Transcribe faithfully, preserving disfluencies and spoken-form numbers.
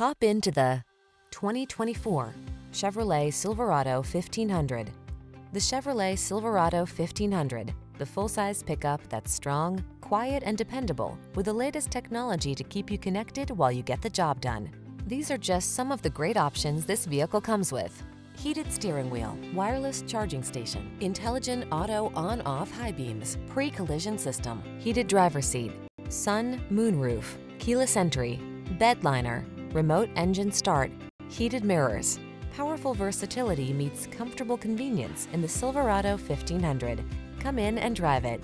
Hop into the twenty twenty-four Chevrolet Silverado fifteen hundred. The Chevrolet Silverado fifteen hundred, the full-size pickup that's strong, quiet, and dependable, with the latest technology to keep you connected while you get the job done. These are just some of the great options this vehicle comes with: heated steering wheel, wireless charging station, intelligent auto on-off high beams, pre-collision system, heated driver's seat, sun, moon roof, keyless entry, bed liner, remote engine start, heated mirrors. Powerful versatility meets comfortable convenience in the Silverado fifteen hundred. Come in and drive it.